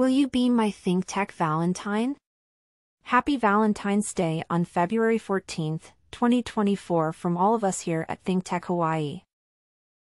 Will you be my ThinkTech Valentine? Happy Valentine's Day on February 14, 2024 from all of us here at ThinkTech Hawaii.